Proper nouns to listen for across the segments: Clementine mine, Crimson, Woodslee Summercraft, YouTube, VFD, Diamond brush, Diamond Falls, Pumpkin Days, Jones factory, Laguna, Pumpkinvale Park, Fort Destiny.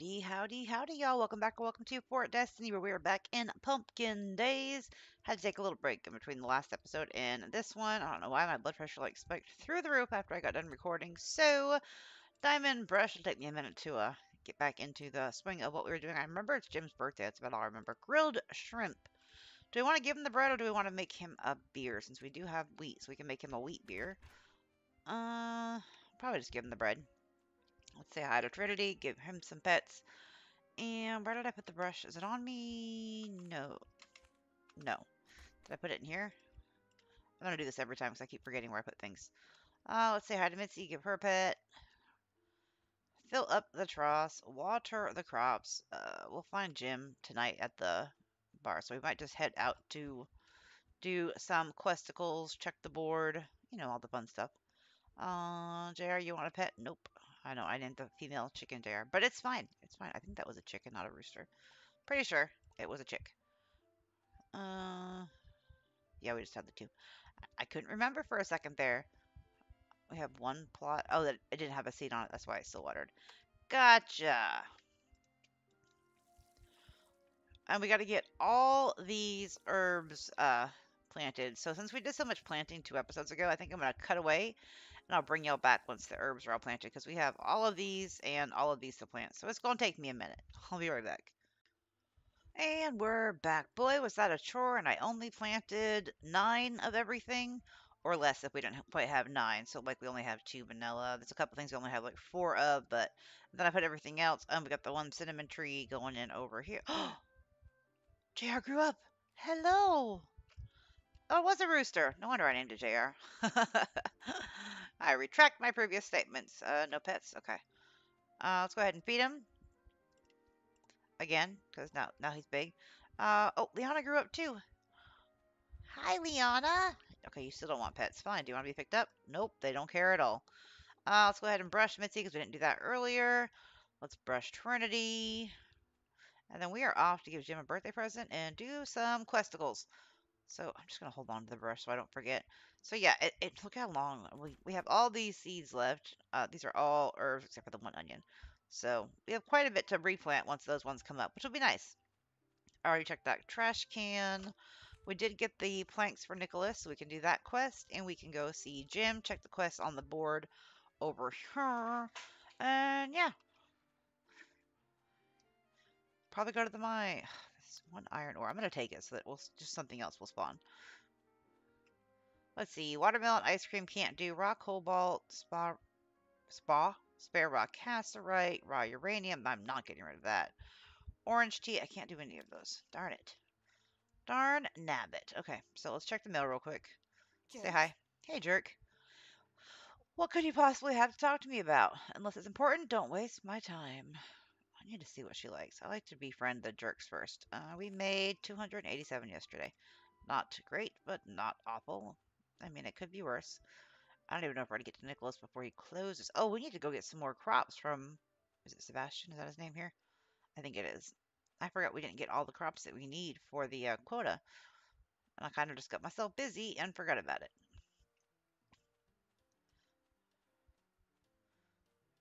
Howdy, howdy, howdy, y'all. Welcome back and welcome to Fort Destiny, where we are back in Pumpkin Days. Had to take a little break in between the last episode and this one. I don't know why my blood pressure like spiked through the roof after I got done recording. So, Diamond brush. It'll take me a minute to get back into the swing of what we were doing. I remember it's Jim's birthday. That's about all I remember. Grilled shrimp. Do we want to give him the bread or do we want to make him a beer? Since we do have wheat, so we can make him a wheat beer. Probably just give him the bread. Let's say hi to Trinity, give him some pets. And where did I put the brush? Is it on me? No. No. Did I put it in here? I'm going to do this every time because I keep forgetting where I put things. Let's say hi to Mitzi, give her a pet. Fill up the troughs, water the crops. We'll find Jim tonight at the bar. So we might just head out to do some questicles, check the board. You know, all the fun stuff. JR, you want a pet? Nope. I know, I named the female chicken there, but it's fine. It's fine. I think that was a chicken, not a rooster. Pretty sure it was a chick. Yeah, we just had the two. I couldn't remember for a second there. We have one plot. Oh, that it didn't have a seed on it. That's why it's still watered. Gotcha. And we got to get all these herbs planted. So since we did so much planting 2 episodes ago, I think I'm going to cut away. And I'll bring y'all back once the herbs are all planted. Because we have all of these and all of these to plant. So it's going to take me a minute. I'll be right back. And we're back. Boy, was that a chore. And I only planted 9 of everything. Or less if we didn't quite have 9. So, like, we only have 2 vanilla. There's a couple things we only have, like, 4 of. But then I put everything else. We got the 1 cinnamon tree going in over here. JR grew up. Hello. Oh, it was a rooster. No wonder I named it JR. I retract my previous statements. No pets? Okay. Let's go ahead and feed him. Again, because now he's big. Oh, Liana grew up too. Hi, Liana. Okay, you still don't want pets. Fine. Do you want to be picked up? Nope, they don't care at all. Let's go ahead and brush Mitzi, because we didn't do that earlier. Let's brush Trinity. And then we are off to give Jim a birthday present and do some questicles. So I'm just going to hold on to the brush so I don't forget. So yeah, look how long. We have all these seeds left. These are all herbs except for the 1 onion. So we have quite a bit to replant once those ones come up, which will be nice. I already checked that trash can. We did get the planks for Nicholas, so we can do that quest. And we can go see Jim, check the quest on the board over here. And yeah. Probably go to the mine. 1 iron ore. I'm going to take it so that just something else will spawn. Let's see. Watermelon ice cream can't do. Raw cobalt. Spare raw cassiterite. Raw uranium. I'm not getting rid of that. Orange tea. I can't do any of those. Darn it. Darn nabbit. Okay. So let's check the mail real quick. Jerk. Say hi. Hey, jerk. What could you possibly have to talk to me about? Unless it's important, don't waste my time. I need to see what she likes. I like to befriend the jerks first. We made 287 yesterday. Not great, but not awful. I mean, it could be worse. I don't even know if we're going to get to Nicholas before he closes. Oh, we need to go get some more crops from... Is it Sebastian? Is that his name here? I think it is. I forgot we didn't get all the crops that we need for the quota. And I kind of just got myself busy and forgot about it.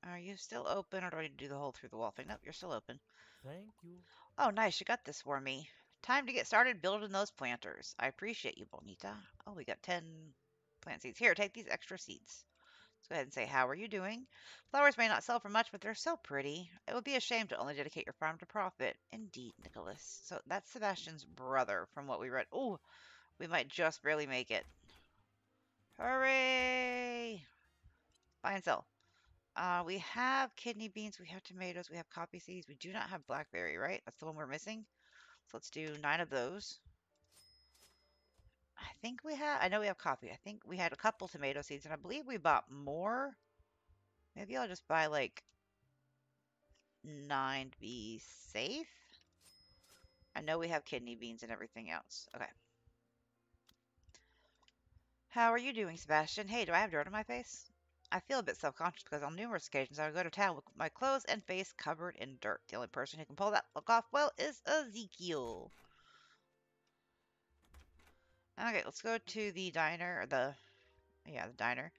Are you still open, or do I need to do the hole through the wall thing? Nope, you're still open. Thank you. Oh, nice. You got this for me. Time to get started building those planters. I appreciate you, Bonita. Oh, we got 10 plant seeds. Here, take these extra seeds. Let's go ahead and say, how are you doing? Flowers may not sell for much, but they're so pretty. It would be a shame to only dedicate your farm to profit. Indeed, Nicholas. So that's Sebastian's brother from what we read. Oh, we might just barely make it. Hooray! Buy and sell. We have kidney beans, we have tomatoes, we have coffee seeds. We do not have blackberry, right? That's the one we're missing. So let's do 9 of those. I know we have coffee. I think we had a couple tomato seeds, and I believe we bought more. Maybe I'll just buy, like, 9 to be safe. I know we have kidney beans and everything else. Okay. How are you doing, Sebastian? Hey, do I have dirt on my face? I feel a bit self-conscious because on numerous occasions I would go to town with my clothes and face covered in dirt. The only person who can pull that look off well is Ezekiel. Okay, let's go to the diner. The diner.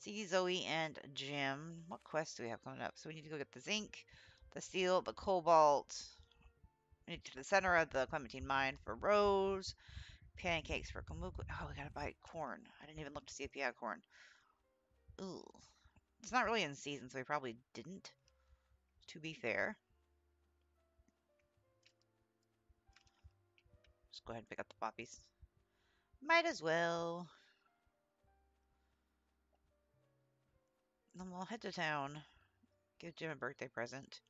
See Zoe and Jim. What quest do we have coming up? So we need to go get the zinc. the steel, the cobalt, to the center of the Clementine mine for Rose, pancakes for Kamuku. Oh, we gotta buy corn. I didn't even look to see if you had corn. Ooh. It's not really in season, so we probably didn't, to be fair. Just go ahead and pick up the poppies. Might as well. Then we'll head to town, give Jim a birthday present,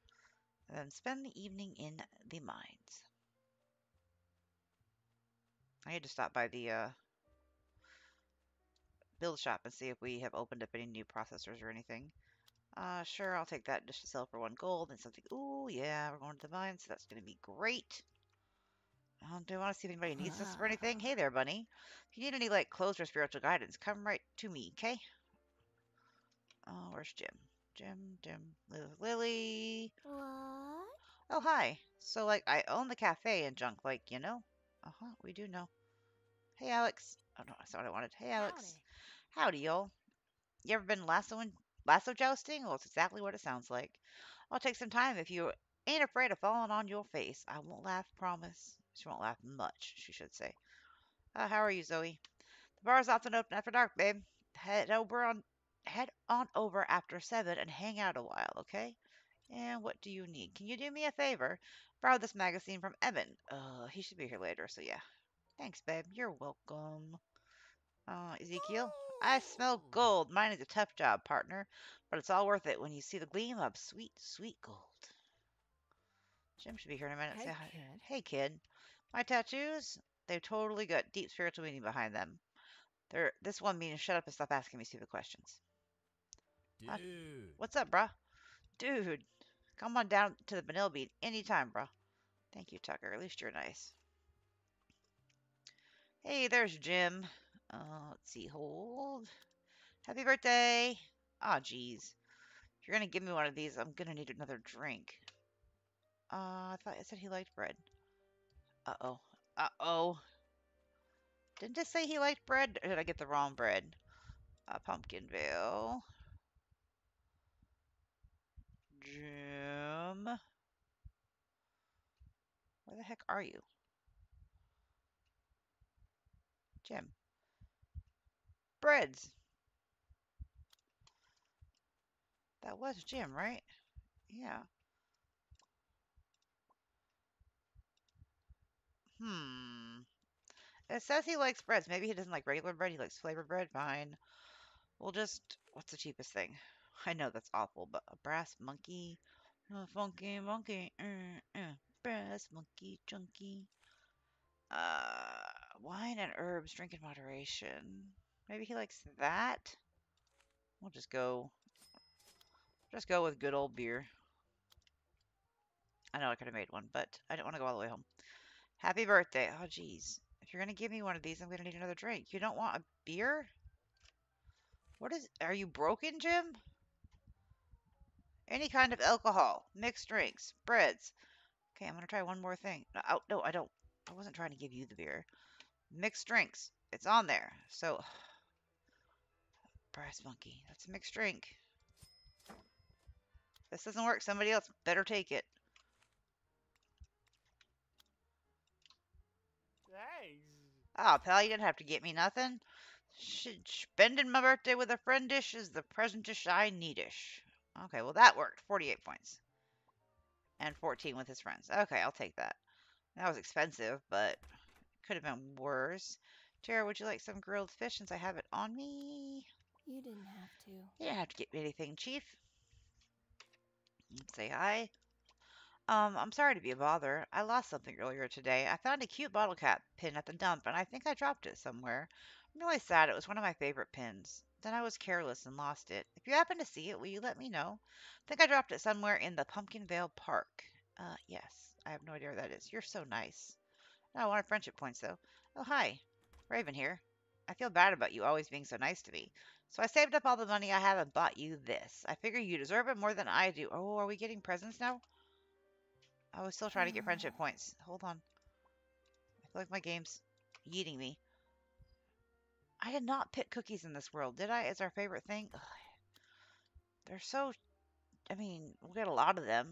and then spend the evening in the mines. I need to stop by the build shop and see if we have opened up any new processors or anything. Sure, I'll take that just to sell for 1 gold and something. Ooh, yeah, we're going to the mines, so that's going to be great. Do I want to see if anybody needs this or anything? Hey there, bunny. If you need any, like, clothes or spiritual guidance, come right to me, okay? Oh, where's Jim? Lily. What? Oh, hi. So, like, I own the cafe and junk, like, you know? Uh-huh, we do know. Hey, Alex. Oh, no, that's not what I wanted. Hey, Alex. Howdy, y'all. You ever been lasso jousting? Well, it's exactly what it sounds like. I'll take some time if you ain't afraid of falling on your face. I won't laugh, promise. She won't laugh much, she should say. How are you, Zoe? The bar's often open after dark, babe. Head on over after 7 and hang out a while, okay? And what do you need? Can you do me a favor? Borrow this magazine from Evan. He should be here later, so yeah. Thanks, babe. You're welcome. Ezekiel? I smell gold. Mine is a tough job, partner. But it's all worth it when you see the gleam of sweet, sweet gold. Jim should be here in a minute. Hey, kid. Hey, kid. My tattoos? They've totally got deep spiritual meaning behind them. This one means shut up and stop asking me stupid questions. Dude. What's up, bruh? Dude, come on down to the vanilla bean anytime, bruh. Thank you, Tucker. At least you're nice. Hey, there's Jim. Let's see. Hold. Happy birthday. Aw, jeez. If you're going to give me one of these, I'm going to need another drink. I thought I said he liked bread. Uh-oh. Uh-oh. Didn't I say he liked bread? Or did I get the wrong bread? Pumpkinvale. Jim. Where the heck are you? Jim. Breads. That was Jim, right? Yeah. It says he likes breads. Maybe he doesn't like regular bread. He likes flavored bread. Fine. We'll just... What's the cheapest thing? I know that's awful, but a brass monkey. A funky monkey. Brass monkey chunky. Wine and herbs. Drink in moderation. Maybe he likes that. We'll just go... Just go with good old beer. I know I could have made one, but I didn't want to go all the way home. Happy birthday. Oh, jeez. If you're going to give me one of these, I'm going to need another drink. You don't want a beer? What is... Are you broken, Jim? Any kind of alcohol. Mixed drinks. Breads. Okay, I'm going to try one more thing. No, I don't. I wasn't trying to give you the beer. Mixed drinks. It's on there. So... Brass monkey. That's a mixed drink. If this doesn't work, somebody else better take it. Oh, pal, you didn't have to get me nothing. Spending my birthday with a friendish is the presentish I needish. Okay, well, that worked. 48 points. And 14 with his friends. Okay, I'll take that. That was expensive, but it could have been worse. Tara, would you like some grilled fish since I have it on me? You didn't have to. You didn't have to get me anything, Chief. Let's say hi. I'm sorry to be a bother. I lost something earlier today. I found a cute bottle cap pin at the dump, and I think I dropped it somewhere. I'm really sad. It was one of my favorite pins. Then I was careless and lost it. If you happen to see it, will you let me know? I think I dropped it somewhere in the Pumpkinvale Park. Yes. I have no idea where that is. You're so nice. I wanted friendship points, though. Oh, hi. Raven here. I feel bad about you always being so nice to me. So I saved up all the money I have and bought you this. I figure you deserve it more than I do. Oh, are we getting presents now? I was still trying to get friendship points. Hold on. I feel like my game's yeeting me. I did not pick cookies in this world, did I? It's our favorite thing. Ugh. They're so... I mean, we'll get a lot of them.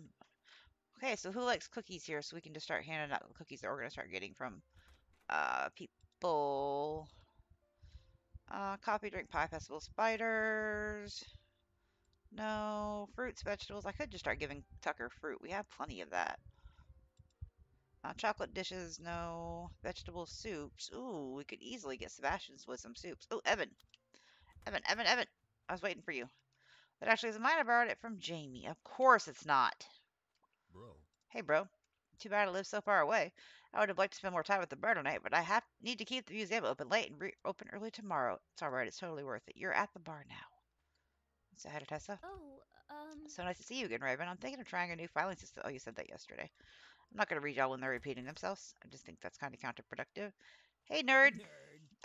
Okay, so who likes cookies here? So we can just start handing out the cookies that we're going to start getting from people. Coffee, drink, pie, festival, spiders. No. Fruits, vegetables. I could just start giving Tucker fruit. We have plenty of that. Chocolate dishes. No. Vegetable soups. Ooh, we could easily get Sebastian's with some soups. Oh, Evan. Evan. I was waiting for you. That actually isn't mine. I borrowed it from Jamie. Of course it's not. Bro. Hey, bro. Too bad I live so far away. I would have liked to spend more time with the bird tonight, but I need to keep the museum open late and reopen early tomorrow. It's all right. It's totally worth it. You're at the bar now. So, hi to Tessa. Oh, so nice to see you again, Raven. I'm thinking of trying a new filing system. Oh, you said that yesterday. I'm not going to read y'all when they're repeating themselves. I just think that's kind of counterproductive. Hey, nerd.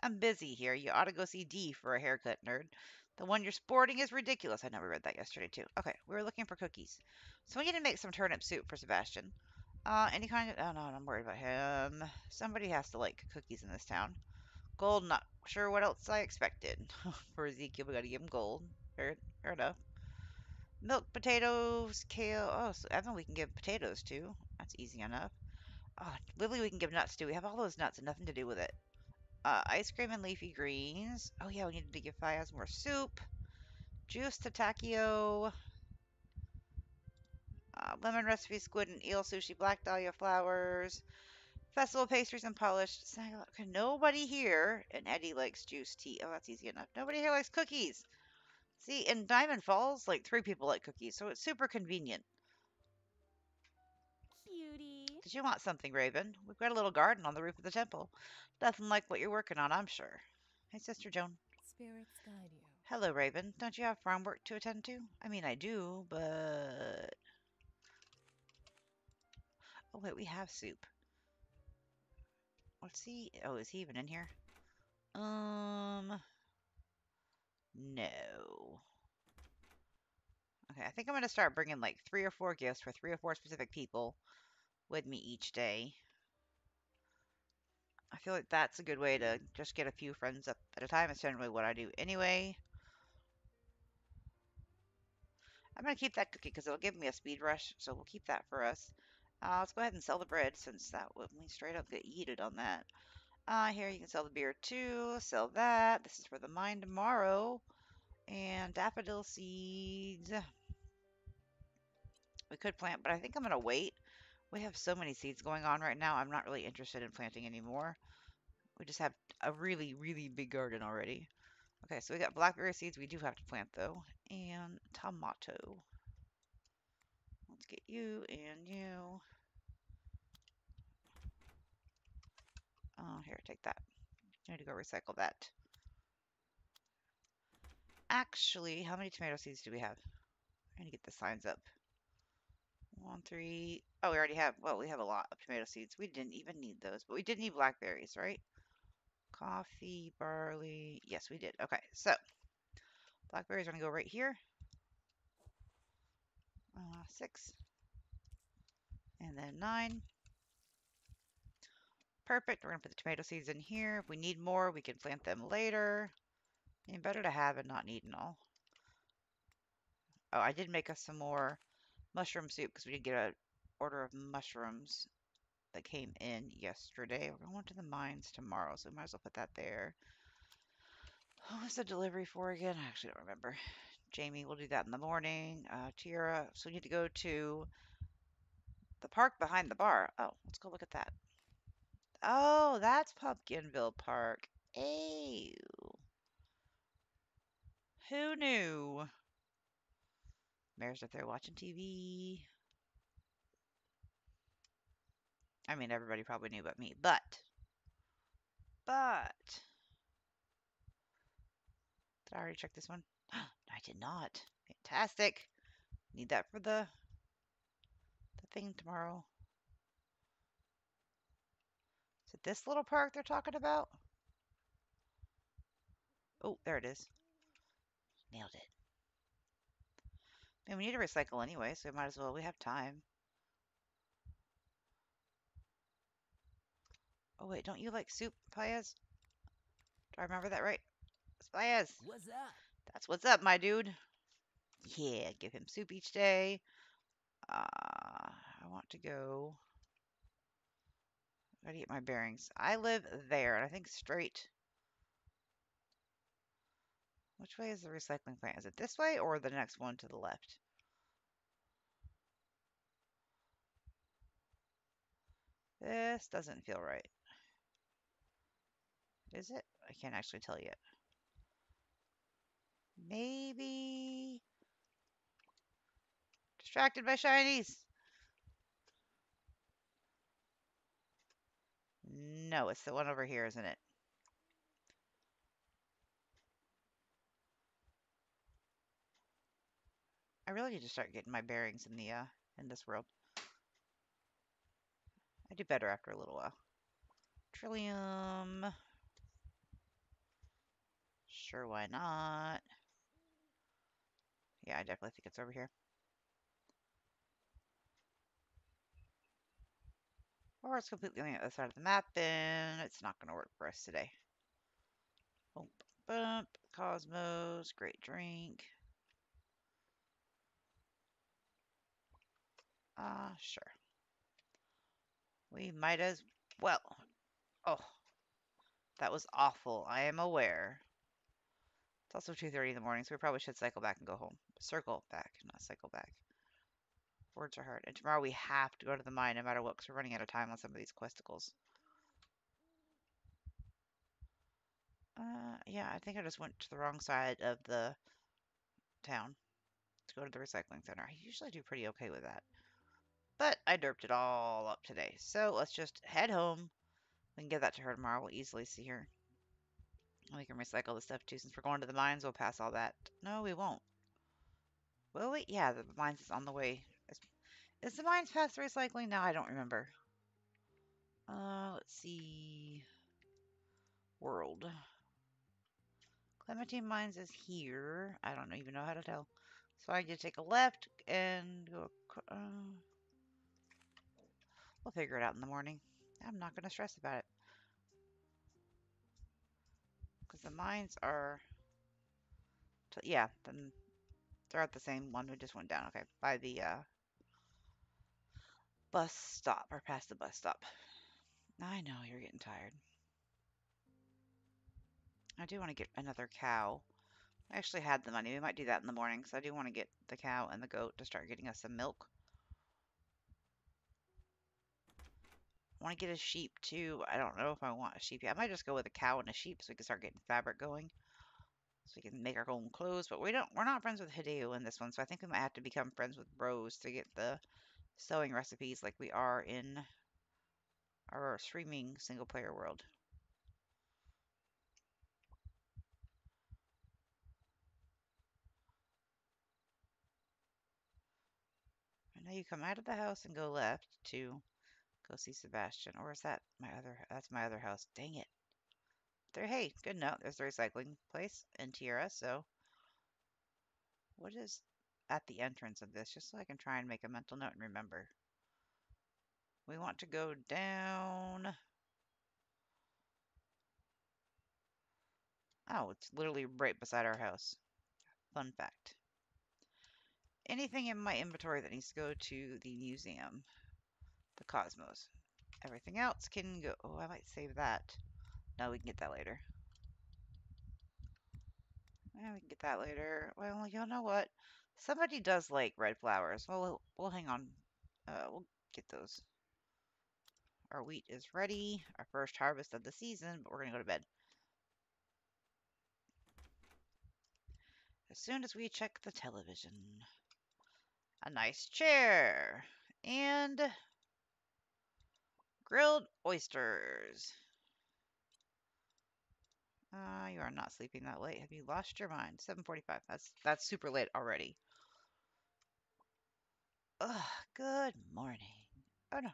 I'm busy here. You ought to go see D for a haircut, nerd. The one you're sporting is ridiculous. I know we read that yesterday, too. Okay, we were looking for cookies. So we need to make some turnip soup for Sebastian. Any kind of... Oh, no, I'm worried about him. Somebody has to like cookies in this town. Gold, not sure what else I expected. For Ezekiel, we gotta give him gold. Fair enough. Milk, potatoes, kale. Oh, so Evan we can give potatoes to. That's easy enough. Oh, Lily we can give nuts to. We have all those nuts and nothing to do with it. Ice cream and leafy greens. Oh, yeah, we needed to give Fias more soup. Juice, tatacchio. Lemon recipe, squid and eel sushi, black dahlia flowers. Festival pastries and polished. Nobody here. And Eddie likes juice, tea. Oh, that's easy enough. Nobody here likes cookies. See, in Diamond Falls, like 3 people like cookies. So it's super convenient. Cutie. Did you want something, Raven? We've got a little garden on the roof of the temple. Nothing like what you're working on, I'm sure. Hey, Sister Joan. Spirits guide you. Hello, Raven. Don't you have farm work to attend to? I mean, I do, but... Oh, wait, we have soup. Let's see. Oh, is he even in here? No. Okay, I think I'm going to start bringing, like, 3 or 4 gifts for 3 or 4 specific people with me each day. I feel like that's a good way to just get a few friends up at a time. It's generally what I do anyway. I'm going to keep that cookie because it'll give me a speed rush, so we'll keep that for us. Let's go ahead and sell the bread since that would we straight up get yeeted on that. Here you can sell the beer too. Sell that. This is for the mine tomorrow. And daffodil seeds. We could plant, but I think I'm going to wait. We have so many seeds going on right now. I'm not really interested in planting anymore. We just have a really, really big garden already. Okay, so we got blackberry seeds. We do have to plant though. And tomato. Let's get you and you. Oh, here, take that. I need to go recycle that. Actually, how many tomato seeds do we have? I'm going to get the signs up. 1, 3. Oh, we already have. Well, we have a lot of tomato seeds. We didn't even need those, but we did need blackberries, right? Coffee, barley. Yes, we did. Okay, so blackberries are going to go right here. 6. And then 9. Perfect. We're going to put the tomato seeds in here. If we need more, we can plant them later. And better to have and not need and all. Oh, I did make us some more mushroom soup because we did get an order of mushrooms that came in yesterday. We're going to the mines tomorrow, so we might as well put that there. What was the delivery for again? I actually don't remember. Jamie, we'll do that in the morning. Tiara, so we need to go to the park behind the bar. Oh, let's go look at that. Oh, that's Pumpkinvale Park. Ew. Who knew? Mayor's up there watching TV. I mean, everybody probably knew but me, but. Did I already check this one? I did not. Fantastic. Need that for the thing tomorrow. Is it this little park they're talking about? Oh, there it is. Nailed it. And we need to recycle anyway, so we might as well. We have time. Oh, wait. Don't you like soup, Payas? Do I remember that right? It's Payas. What's up? That's what's up, my dude. Yeah, give him soup each day. I want to go. I gotta get my bearings. I live there, and I think straight. Which way is the recycling plant? Is it this way or the next one to the left? This doesn't feel right. Is it? I can't actually tell yet. Maybe. Distracted by shinies. No, it's the one over here, isn't it? I really need to start getting my bearings in the in this world. I do better after a little while. Trillium. Sure, why not? Yeah, I definitely think it's over here. Or it's completely on the other side of the map, and it's not going to work for us today. Bump, bump, Cosmos, great drink. Sure. We might as well. Oh, that was awful. I am aware. It's also 2:30 in the morning, so we probably should cycle back and go home. Circle back, not cycle back. Words are hard. And tomorrow we have to go to the mine no matter what, because we're running out of time on some of these questicles. Yeah, I think I just went to the wrong side of the town to go to the recycling center. I usually do pretty okay with that. But I derped it all up today. So let's just head home. We can give that to her tomorrow. We'll easily see her. We can recycle the stuff too. Since we're going to the mines, we'll pass all that. No, we won't. Will we? Yeah, the mines is on the way. Is the mines past the recycling? No, I don't remember. Let's see. World. Clementine Mines is here. I don't even know how to tell. So I need to take a left and go. We'll figure it out in the morning. I'm not going to stress about it. Because the mines are... yeah, then they're at the same one we just went down. Okay, by the... bus stop, or past the bus stop. I know, you're getting tired. I do want to get another cow. I actually had the money. We might do that in the morning, so I do want to get the cow and the goat to start getting us some milk. I want to get a sheep, too. I don't know if I want a sheep yet. I might just go with a cow and a sheep so we can start getting fabric going. So we can make our own clothes, but we're not friends with Hideo in this one, so I think we might have to become friends with Rose to get the sewing recipes like we are in our streaming single-player world. And now you come out of the house and go left to go see Sebastian. Or is that my other... that's my other house. Dang it. There, hey, good note. There's the recycling place in Tierra, so... what is... at the entrance of this, just so I can try and make a mental note and remember. We want to go down. Oh, it's literally right beside our house. Fun fact. Anything in my inventory that needs to go to the museum, the Cosmos. Everything else can go. Oh, I might save that. No, we can get that later. Yeah, we can get that later. Well, you know what? Somebody does like red flowers. Well, we'll hang on. We'll get those. Our wheat is ready. Our first harvest of the season, but we're going to go to bed. As soon as we check the television. A nice chair. And grilled oysters. You are not sleeping that late. Have you lost your mind? 7:45. That's super late already. Ugh, good morning. Oh, no.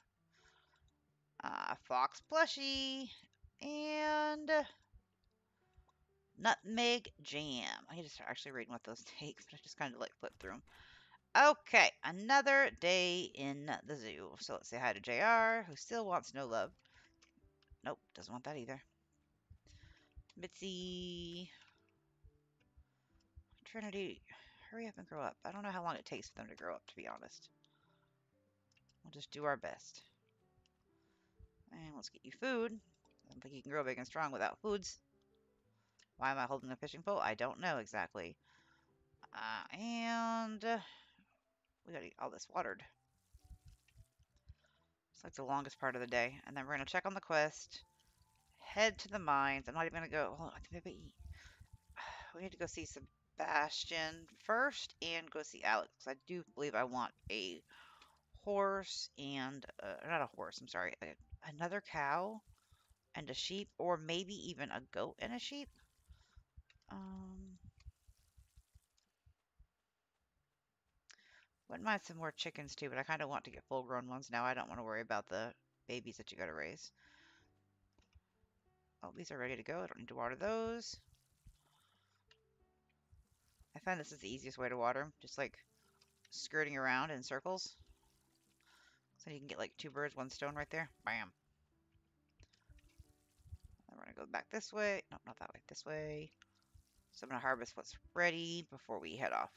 Fox plushie. And... nutmeg jam. I need to start actually reading what those takes, but I just kind of, like, flip through them. Okay, another day in the zoo. So let's say hi to JR, who still wants no love. Nope, doesn't want that either. Mitzi. Trinity. Hurry up and grow up. I don't know how long it takes for them to grow up, to be honest. We'll just do our best. And let's get you food. I don't think you can grow big and strong without foods. Why am I holding a fishing pole? I don't know exactly. And we gotta get all this watered. It's like the longest part of the day. And then we're gonna check on the quest. Head to the mines. I'm not even gonna go. Hold on, I can maybe eat. We need to go see Sebastian first and go see Alex. I do believe I want a horse and not a horse. I'm sorry, another cow and a sheep, or maybe even a goat and a sheep. Wouldn't mind some more chickens too, but I kind of want to get full-grown ones now. I don't want to worry about the babies that you gotta raise. Oh, these are ready to go. I don't need to water those. I find this is the easiest way to water them, just like skirting around in circles. So you can get like two birds, one stone right there. Bam. Then we're gonna go back this way. No, not that way. This way. So I'm gonna harvest what's ready before we head off.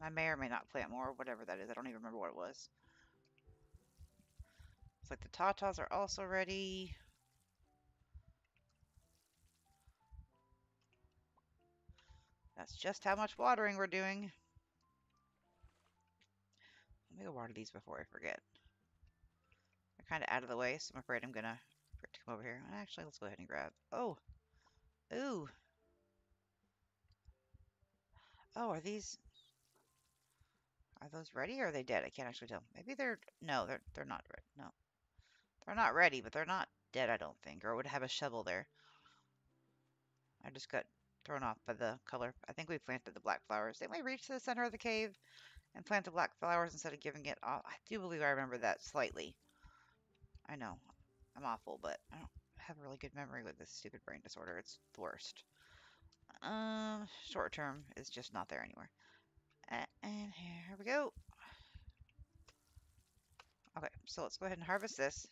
I may or may not plant more, whatever that is. I don't even remember what it was. It's like the tatas are also ready. That's just how much watering we're doing. Let me go water these before I forget. They're kind of out of the way, so I'm afraid I'm gonna forget to come over here. Actually, let's go ahead and grab. Oh, ooh. Oh, are these? Are those ready, or are they dead? I can't actually tell. Maybe they're... No, they're not ready. No. They're not ready, but they're not dead, I don't think. Or would have a shovel there. I just got thrown off by the color. I think we planted the black flowers. Didn't we reach to the center of the cave and plant the black flowers instead of giving it off? I do believe I remember that slightly. I know. I'm awful, but I don't have a really good memory with this stupid brain disorder. It's the worst. Short term is just not there anywhere. And here we go. Okay, so let's go ahead and harvest this.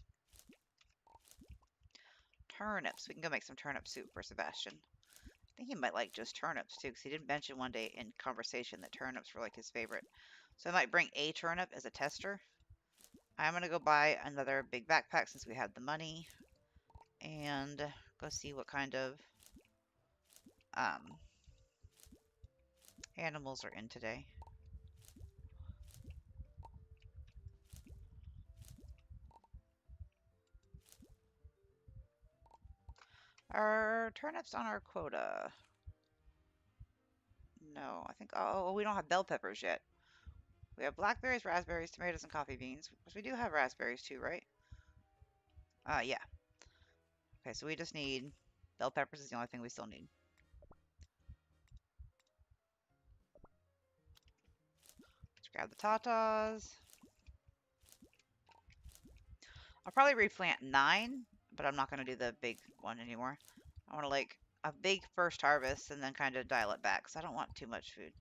Turnips. We can go make some turnip soup for Sebastian. I think he might like just turnips, too, because he did mention one day in conversation that turnips were, like, his favorite. So I might bring a turnip as a tester. I'm going to go buy another big backpack since we have the money. And go see what kind of... animals are in today. Are turnips on our quota? No, I think... Oh, we don't have bell peppers yet. We have blackberries, raspberries, tomatoes, and coffee beans. We do have raspberries too, right? Yeah. Okay, so we just need... Bell peppers is the only thing we still need. Grab the tatas. I'll probably replant 9, but I'm not going to do the big one anymore. I want to like a big first harvest and then kind of dial it back. So I don't want too much food.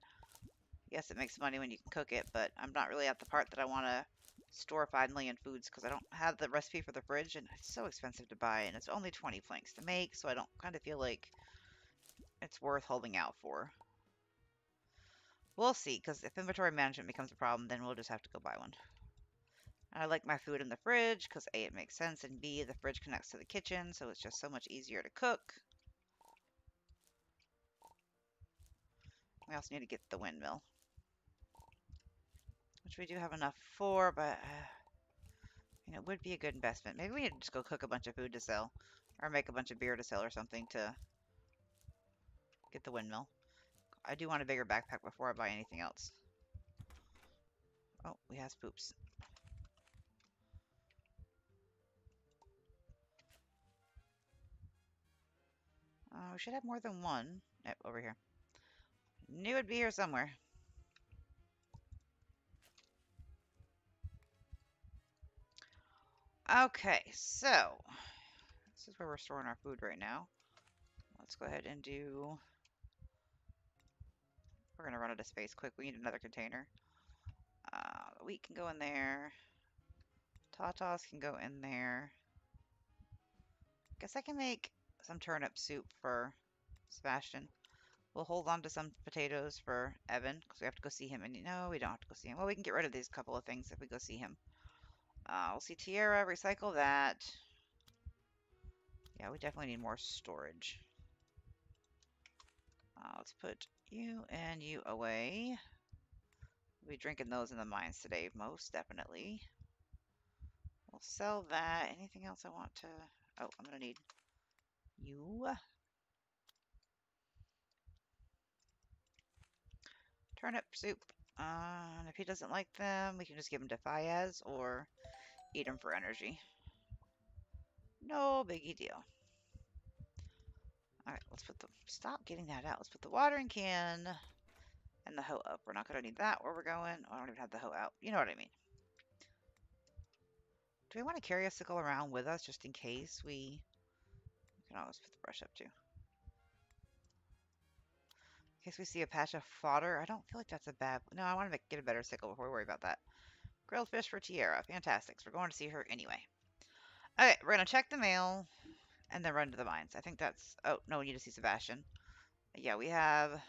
Yes, it makes money when you can cook it, but I'm not really at the part that I want to store 5 million foods because I don't have the recipe for the fridge and it's so expensive to buy and it's only 20 planks to make. So I don't kind of feel like it's worth holding out for. We'll see, because if inventory management becomes a problem, then we'll just have to go buy one. And I like my food in the fridge, because A, it makes sense, and B, the fridge connects to the kitchen, so it's just so much easier to cook. We also need to get the windmill. Which we do have enough for, but... you know, it would be a good investment. Maybe we need to just go cook a bunch of food to sell. Or make a bunch of beer to sell or something to get the windmill. I do want a bigger backpack before I buy anything else. Oh, we have spoops. We should have more than one. Yep, over here. Knew it'd be here somewhere. Okay, so this is where we're storing our food right now. Let's go ahead and do... We're going to run out of space quick. We need another container. The wheat can go in there. Tatas can go in there. I guess I can make some turnip soup for Sebastian. We'll hold on to some potatoes for Evan, because we have to go see him. And no, we don't have to go see him. Well, we can get rid of these couple of things if we go see him. We'll see Tierra. Recycle that. Yeah, we definitely need more storage. Let's put you and you away. We'll be drinking those in the mines today, most definitely. We'll sell that. Anything else I want to... Oh, I'm going to need you. Turnip soup. And if he doesn't like them, we can just give him to Fayez or eat him for energy. No biggie deal. Alright, let's put the... Stop getting that out. Let's put the watering can and the hoe up. We're not going to need that where we're going. Oh, I don't even have the hoe out. You know what I mean. Do we want to carry a sickle around with us just in case we... We can always put the brush up too. In case we see a patch of fodder. I don't feel like that's a bad... No, I want to get a better sickle before we worry about that. Grilled fish for Tierra. Fantastic. So we're going to see her anyway. Okay, we're going to check the mail and then run to the mines. I think that's... Oh, no, we need to see Sebastian. Yeah, we have...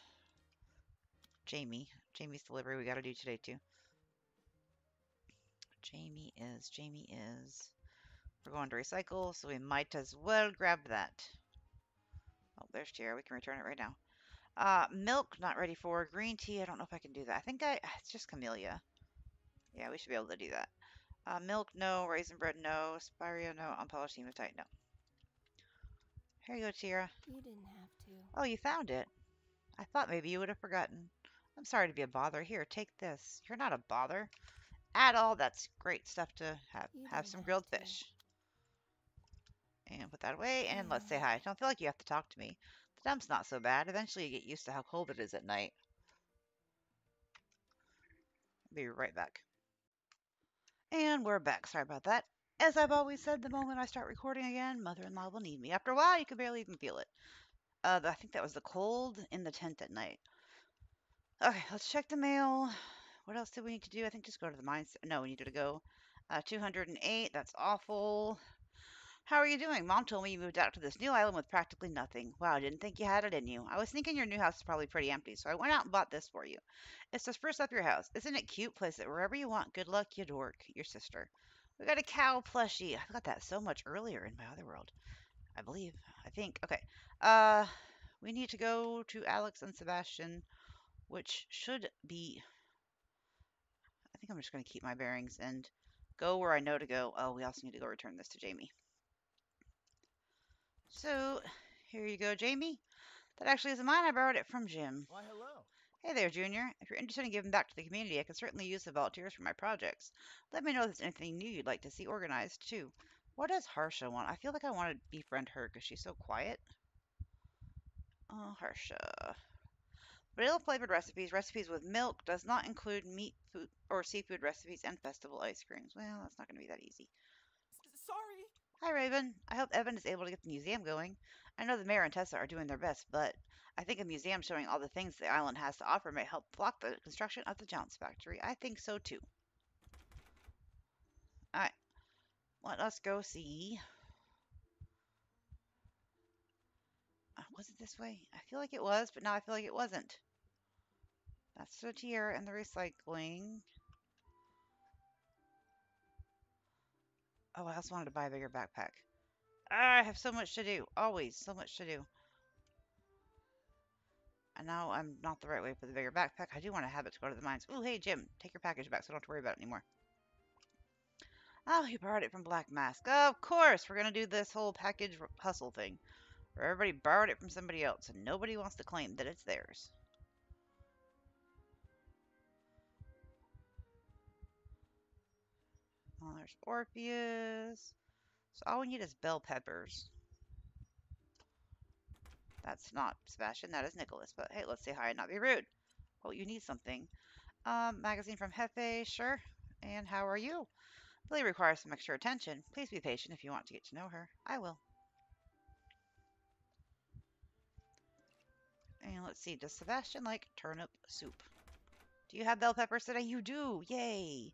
Jamie. Jamie's delivery we got to do today, too. Jamie is... We're going to recycle, so we might as well grab that. Oh, there's Tierra. We can return it right now. Milk, not ready for. Green tea, I don't know if I can do that. I think it's just Camellia. Yeah, we should be able to do that. Milk, no. Raisin bread, no. Spirea, no. Unpolished hematite, no. Here you go, Tierra. You didn't have to. Oh, you found it. I thought maybe you would have forgotten. I'm sorry to be a bother. Here, take this. You're not a bother at all. That's great stuff to have. Have some grilled fish. And put that away, and let's say hi. I don't feel like you have to talk to me. The dump's not so bad. Eventually you get used to how cold it is at night. I'll be right back. And we're back. Sorry about that. As I've always said, the moment I start recording again, mother-in-law will need me. After a while, you can barely even feel it. I think that was the cold in the tent at night. Okay, let's check the mail. What else do we need to do? I think just go to the mines. No, we need to go 208. That's awful. How are you doing? Mom told me you moved out to this new island with practically nothing. Wow, I didn't think you had it in you. I was thinking your new house is probably pretty empty, so I went out and bought this for you. It's to spruce up your house. Isn't it cute? Place it wherever you want. Good luck, you dork. Your sister. We got a cow plushie. I got that so much earlier in my other world. I believe. I think. Okay. We need to go to Alex and Sebastian, which should be... I think I'm just going to keep my bearings and go where I know to go. Oh, we also need to go return this to Jamie. So, here you go, Jamie. That actually isn't mine. I borrowed it from Jim. Why, hello. Hey there, Junior. If you're interested in giving back to the community, I can certainly use the volunteers for my projects. Let me know if there's anything new you'd like to see organized, too. What does Harsha want? I feel like I want to befriend her because she's so quiet. Oh, Harsha. Vanilla-flavored recipes. Recipes with milk does not include meat, food, or seafood recipes and festival ice creams. Well, that's not going to be that easy. Sorry. Hi, Raven. I hope Evan is able to get the museum going. I know the mayor and Tessa are doing their best, but I think a museum showing all the things the island has to offer may help block the construction of the Jones factory. I think so, too. Alright. Let us go see. Was it this way? I feel like it was, but now I feel like it wasn't. That's the Tierra and the recycling. Oh, I also wanted to buy a bigger backpack. I have so much to do. Always so much to do. And now I'm not the right way for the bigger backpack. I do want to have it to go to the mines. Ooh, hey, Jim. Take your package back so I don't have to worry about it anymore. Oh, he borrowed it from Black Mask. Of course, we're going to do this whole package hustle thing. Where everybody borrowed it from somebody else and nobody wants to claim that it's theirs. Oh, there's Orpheus. So all we need is bell peppers. That's not Sebastian. That is Nicholas. But hey, let's say hi and not be rude. Oh, you need something. Magazine from Hefe. Sure. And how are you? Lily requires some extra attention. Please be patient if you want to get to know her. I will. And let's see. Does Sebastian like turnip soup? Do you have bell peppers today? You do. Yay.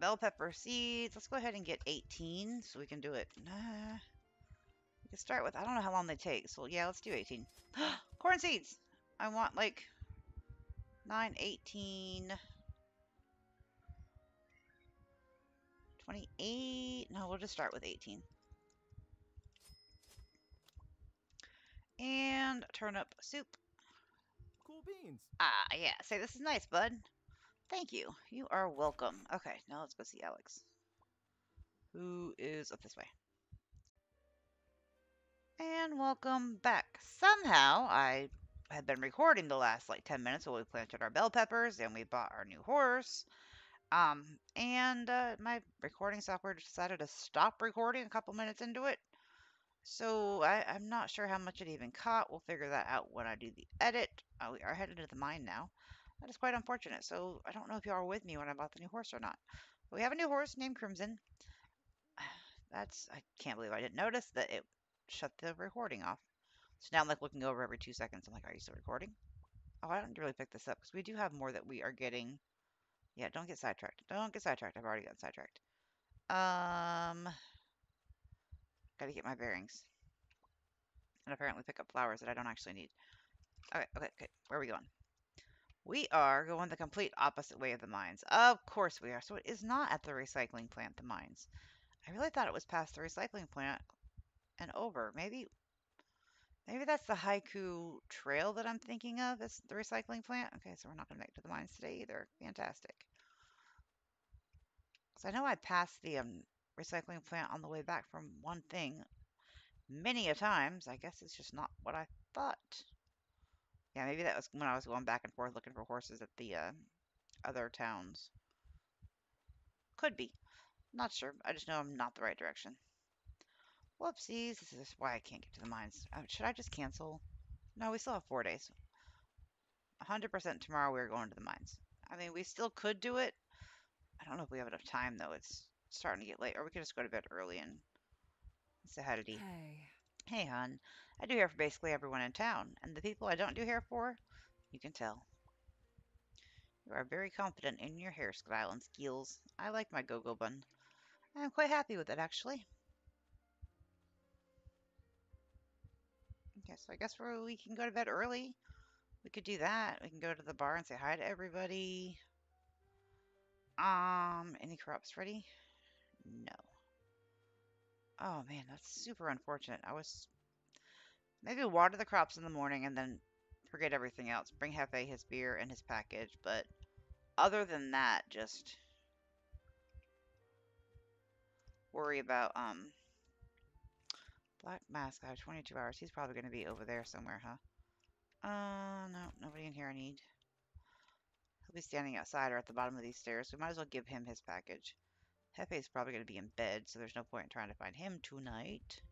Bell pepper seeds. Let's go ahead and get 18 so we can do it. Nah. We can start with, I don't know how long they take, so yeah, let's do 18. Corn seeds! I want like 9, 18, 28. No, we'll just start with 18. And turnip soup. Cool beans. Ah, yeah. Say, this is nice, bud. Thank you. You are welcome. Okay, now let's go see Alex, who is up this way. And welcome back. Somehow, I had been recording the last, like, 10 minutes while we planted our bell peppers and we bought our new horse. My recording software decided to stop recording a couple minutes into it. So, I'm not sure how much it even caught. We'll figure that out when I do the edit. We are headed to the mine now. That is quite unfortunate. So, I don't know if y'all were with me when I bought the new horse or not. But we have a new horse named Crimson. I can't believe I didn't notice that it shut the recording off. So, now I'm, like, looking over every 2 seconds. I'm like, are you still recording? Oh, I don't really pick this up because we do have more that we are getting. Yeah, don't get sidetracked. Don't get sidetracked. I've already gotten sidetracked. Gotta get my bearings. And apparently pick up flowers that I don't actually need. Okay. Where are we going? We are going the complete opposite way of the mines. Of course we are. So it is not at the recycling plant, the mines. I really thought it was past the recycling plant and over. Maybe that's the Haiku Trail that I'm thinking of. It's the recycling plant. Okay, so we're not going to make it to the mines today either. Fantastic. So I know I passed the recycling plant on the way back from one thing many a times. I guess it's just not what I thought. Yeah, maybe that was when I was going back and forth looking for horses at the other towns. Could be. Not sure. I just know I'm not the right direction. Whoopsies. This is why I can't get to the mines. Should I just cancel? No, we still have 4 days. 100% tomorrow we're going to the mines. I mean, we still could do it. I don't know if we have enough time, though. It's starting to get late, or we could just go to bed early and say hi to Dee. Hey, hon. I do hair for basically everyone in town, and the people I don't do hair for, you can tell. You are very confident in your hairstyle and skills. I like my go-go bun. I'm quite happy with it, actually. Okay, so I guess we can go to bed early. We could do that. We can go to the bar and say hi to everybody. Any crops ready? No. Oh man, that's super unfortunate. Maybe water the crops in the morning and then forget everything else. Bring Hefe his beer and his package, but other than that, just worry about Black Mask. I have 22 hours. He's probably going to be over there somewhere, huh? No, nobody in here I need. He'll be standing outside or at the bottom of these stairs. We might as well give him his package. Hefe's probably going to be in bed, so there's no point in trying to find him tonight.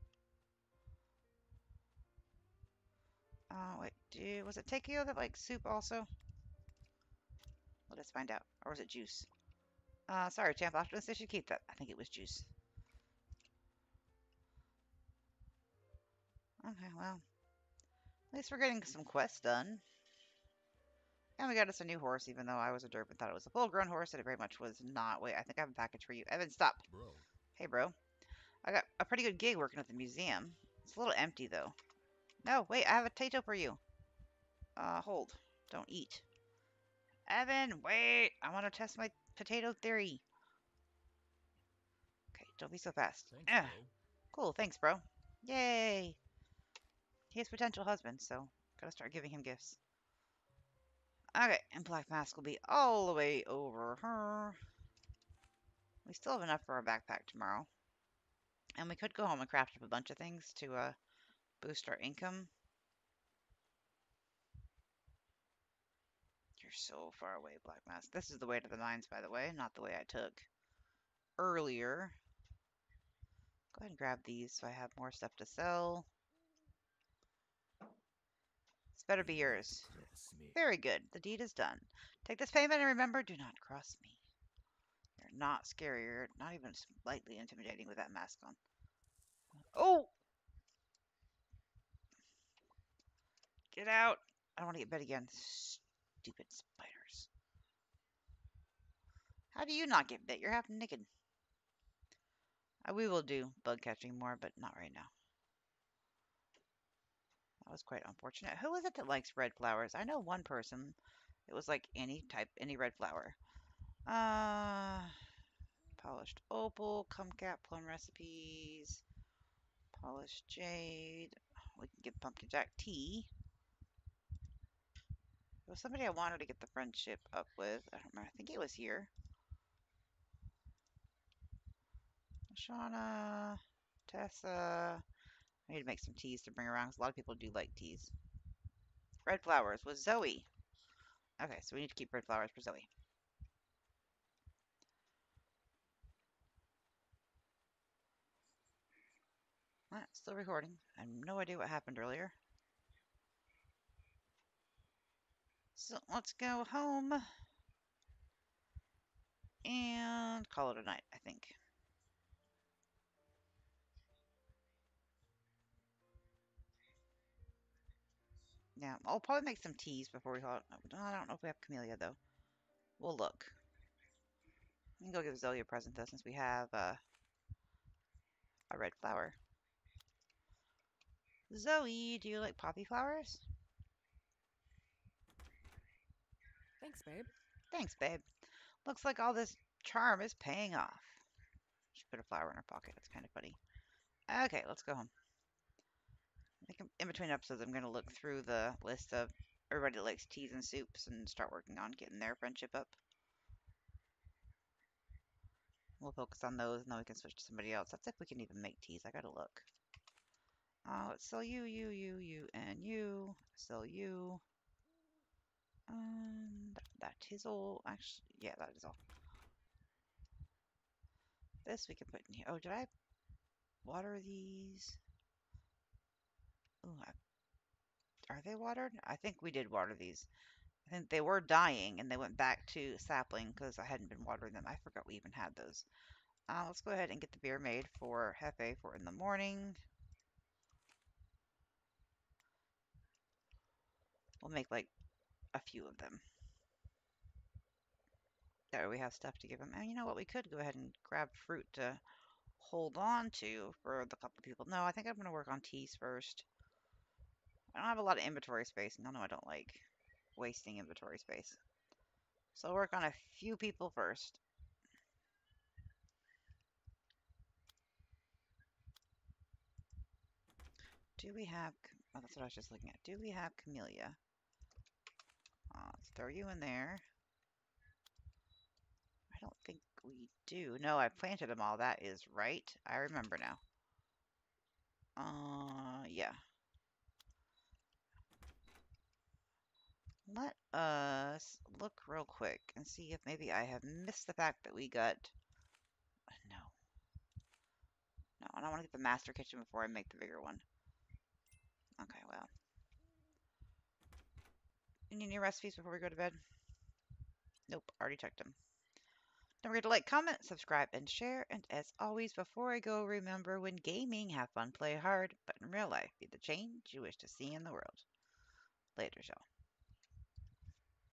Wait, was it Takeo that liked soup also? Let us find out. Or was it juice? Sorry, Champ. Optimus, they should keep that. I think it was juice. Okay, well. At least we're getting some quests done. And we got us a new horse, even though I was a derp and thought it was a full-grown horse, and it very much was not. Wait, I think I have a package for you. Evan, stop. Bro. Hey, bro. I got a pretty good gig working at the museum. It's a little empty, though. No, wait, I have a potato for you. Hold. Don't eat. Evan, wait. I want to test my potato theory. Okay, don't be so fast. Thanks, cool, thanks, bro. Yay. He has potential husband, so gotta start giving him gifts. Okay, and Black Mask will be all the way over her. We still have enough for our backpack tomorrow. And we could go home and craft up a bunch of things to boost our income. You're so far away, Black Mask. This is the way to the mines, by the way, not the way I took earlier. Go ahead and grab these so I have more stuff to sell. It's better be yours. Very good. The deed is done. Take this payment and remember, do not cross me. You're not scary. You're not even slightly intimidating with that mask on. Oh! Get out! I don't want to get bit again. Stupid spiders. How do you not get bit? You're half naked. We will do bug catching more, but not right now. That was quite unfortunate. Who is it that likes red flowers? I know one person. It was like any red flower. Polished opal, kumquat, plum recipes, polished jade. We can get pumpkin jack tea. There was somebody I wanted to get the friendship up with. I don't remember. I think it was here. Shauna, Tessa. I need to make some teas to bring around because a lot of people do like teas. Red flowers was Zoe. Okay, so we need to keep red flowers for Zoe. All right, still recording. I have no idea what happened earlier. So let's go home and call it a night, I think. Now, I'll probably make some teas before we call it. I don't know if we have Camellia, though. We'll look. We can go give Zoe a present, though, since we have a red flower. Zoe, do you like poppy flowers? Thanks, babe. Thanks, babe. Looks like all this charm is paying off. She put a flower in her pocket. That's kind of funny. Okay, let's go home. I think in between episodes, I'm going to look through the list of everybody that likes teas and soups and start working on getting their friendship up. We'll focus on those, and then we can switch to somebody else. That's if we can even make teas. I gotta look. Let's sell you, you, and you. Sell you. That is all. Actually, yeah, that is all. This we can put in here. Oh, did I water these? Ooh, are they watered? I think we did water these. I think they were dying, and they went back to sapling because I hadn't been watering them. I forgot we even had those. Let's go ahead and get the beer made for Hefe for in the morning. We'll make, like, a few of them. There, we have stuff to give them. And you know what? We could go ahead and grab fruit to hold on to for the couple of people. No, I think I'm going to work on teas first. I don't have a lot of inventory space. No, I don't like wasting inventory space. So I'll work on a few people first. Do we have... Oh, that's what I was just looking at. Do we have Camellia? Let's throw you in there. I don't think we do. No, I planted them all. That is right. I remember now. Yeah. Let us look real quick and see if maybe I have missed the fact that we got... No. No, I don't want to get the master kitchen before I make the bigger one. Okay, well. Any new recipes before we go to bed? Nope, already checked them. Don't forget to like, comment, subscribe, and share. And as always, before I go, remember, when gaming, have fun, play hard, but in real life, be the change you wish to see in the world. Later, y'all.